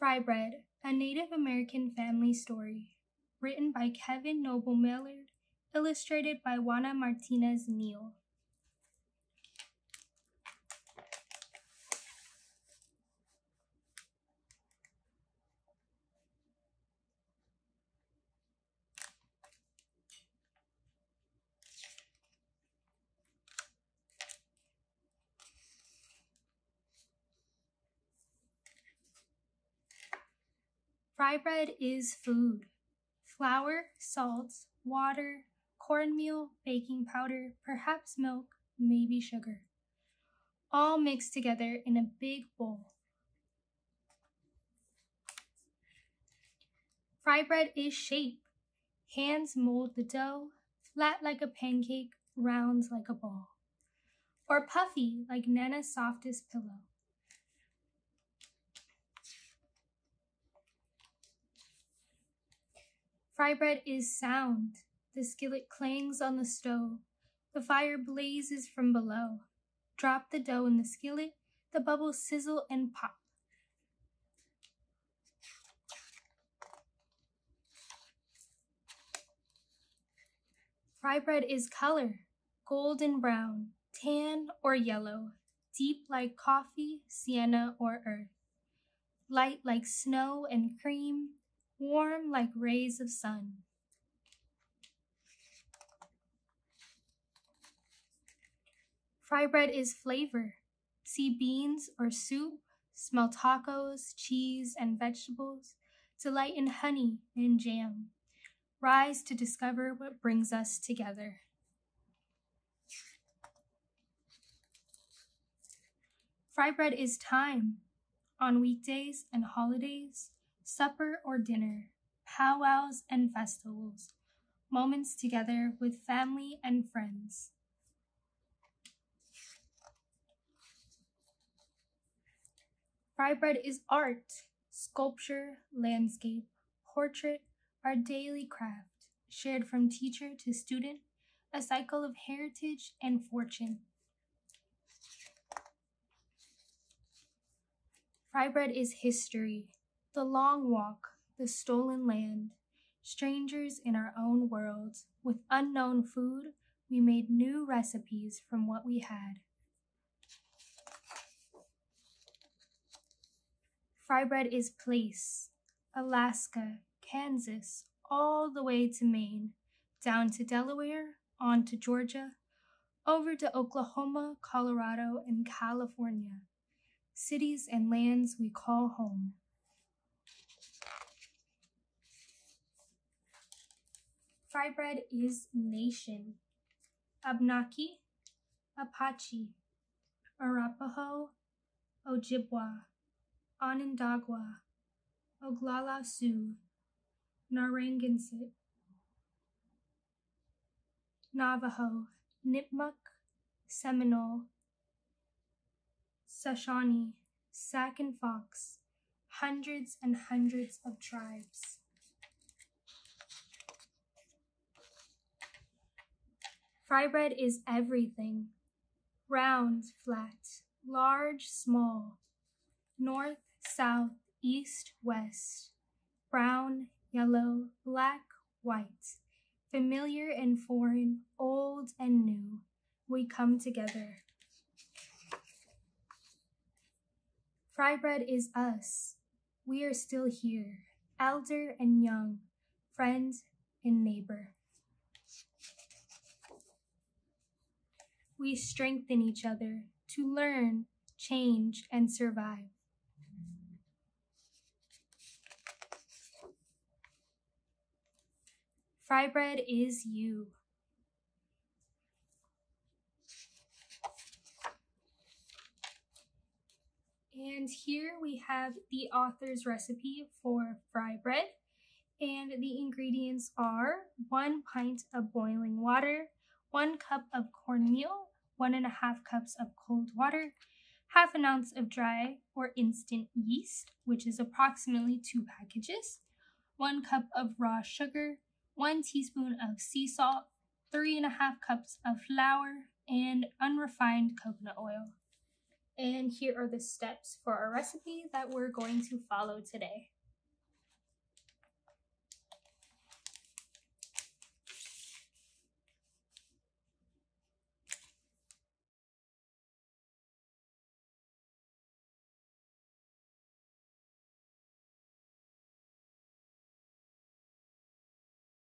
Fry Bread, a Native American family story, written by Kevin Noble Maillard, illustrated by Juana Martinez-Neal. Fry bread is food. Flour, salt, water, cornmeal, baking powder, perhaps milk, maybe sugar. All mixed together in a big bowl. Fry bread is shape. Hands mold the dough, flat like a pancake, round like a ball. Or puffy like Nana's softest pillow. Fry bread is sound. The skillet clangs on the stove. The fire blazes from below. Drop the dough in the skillet. The bubbles sizzle and pop. Fry bread is color, golden brown, tan or yellow, deep like coffee, sienna or earth, light like snow and cream, warm like rays of sun. Fry bread is flavor. See beans or soup, smell tacos, cheese, and vegetables, delight in honey and jam. Rise to discover what brings us together. Fry bread is time. On weekdays and holidays, supper or dinner, powwows and festivals, moments together with family and friends. Fry bread is art, sculpture, landscape, portrait, our daily craft, shared from teacher to student, a cycle of heritage and fortune. Fry bread is history. The long walk, the stolen land, strangers in our own world, with unknown food, we made new recipes from what we had. Fry bread is place, Alaska, Kansas, all the way to Maine, down to Delaware, on to Georgia, over to Oklahoma, Colorado, and California, cities and lands we call home. Fry bread is nation. Abnaki, Apache, Arapaho, Ojibwa, Onondaga, Oglala Sioux, Narragansett, Navajo, Nipmuc, Seminole, Shawnee, Sac and Fox, hundreds and hundreds of tribes. Fry bread is everything. Round, flat, large, small, north, south, east, west, brown, yellow, black, white, familiar and foreign, old and new, we come together. Fry bread is us. We are still here, elder and young, friend and neighbor. We strengthen each other to learn, change, and survive. Fry bread is you. And here we have the author's recipe for fry bread. And the ingredients are 1 pint of boiling water, 1 cup of cornmeal, 1.5 cups of cold water, 1/2 ounce of dry or instant yeast, which is approximately 2 packages, 1 cup of raw sugar, 1 teaspoon of sea salt, 3.5 cups of flour, and unrefined coconut oil. And here are the steps for our recipe that we're going to follow today.